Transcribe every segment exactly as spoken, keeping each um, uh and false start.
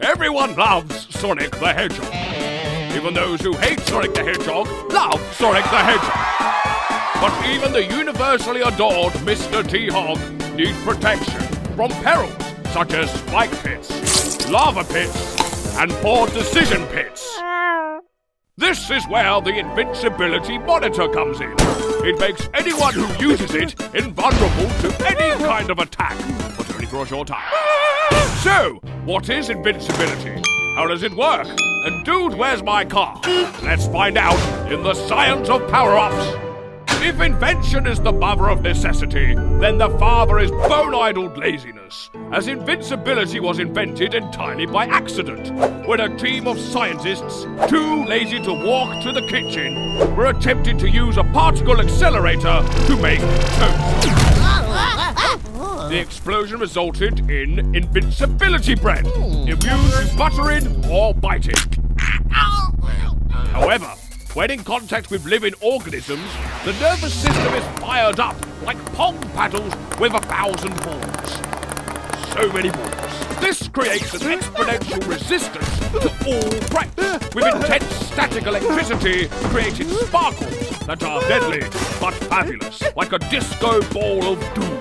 Everyone loves Sonic the Hedgehog. Even those who hate Sonic the Hedgehog love Sonic the Hedgehog. But even the universally adored Mister T-Hog needs protection from perils such as spike pits, lava pits, and poor decision pits. This is where the invincibility monitor comes in. It makes anyone who uses it invulnerable to any kind of attack, but only for a short time. So, what is invincibility? How does it work? And dude, where's my car? Let's find out in the Science of Power-Ups. If invention is the mother of necessity, then the father is bone-idled laziness, as invincibility was invented entirely by accident, when a team of scientists, too lazy to walk to the kitchen, were attempting to use a particle accelerator to make toast. The explosion resulted in invincibility bread, immune to buttering or biting. However, when in contact with living organisms, the nervous system is fired up like pong paddles with a thousand balls. So many balls. This creates an exponential resistance to all threats, with intense static electricity creating sparkles that are deadly but fabulous, like a disco ball of doom.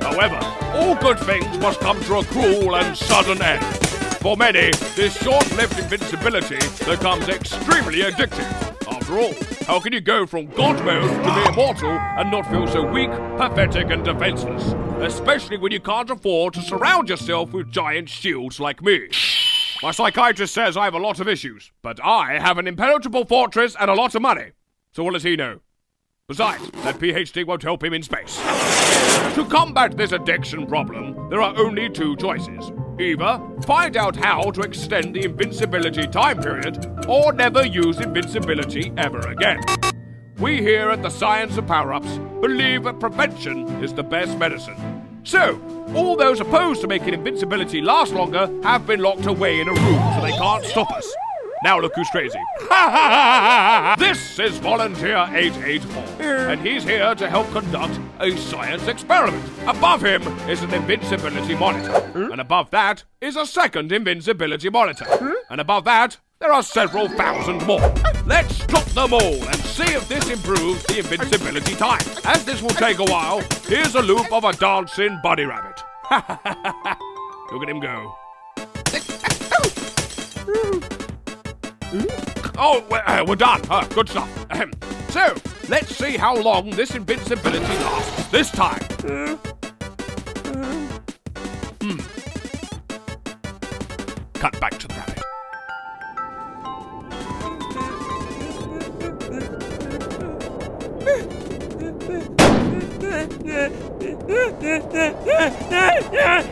However, all good things must come to a cruel and sudden end. For many, this short-lived invincibility becomes extremely addictive. After all, how can you go from God mode to the immortal and not feel so weak, pathetic and defenseless? Especially when you can't afford to surround yourself with giant shields like me. My psychiatrist says I have a lot of issues, but I have an impenetrable fortress and a lot of money. So what does he know? Besides, that PhD won't help him in space. To combat this addiction problem, there are only two choices. Either find out how to extend the invincibility time period, or never use invincibility ever again. We here at the Science of Power-Ups believe that prevention is the best medicine. So, all those opposed to making invincibility last longer have been locked away in a room so they can't stop us. Now look who's crazy. This is Volunteer eight eight four, and he's here to help conduct a science experiment. Above him is an invincibility monitor, and above that is a second invincibility monitor, and above that there are several thousand more. Let's drop them all and see if this improves the invincibility time. As this will take a while, here's a loop of a dancing bunny rabbit. Look at him go. Oh, we're done. Uh, good stuff. Ahem. So, let's see how long this invincibility lasts this time. Hmm. Cut back to the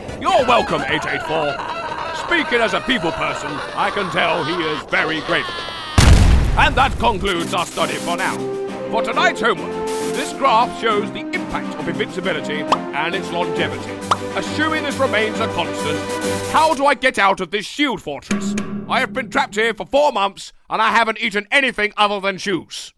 rabbit. You're welcome, eight eight four. Speaking as a people person, I can tell he is very grateful. And that concludes our study for now. For tonight's homework, this graph shows the impact of invincibility and its longevity. Assuming this remains a constant, how do I get out of this shield fortress? I have been trapped here for four months and I haven't eaten anything other than shoes.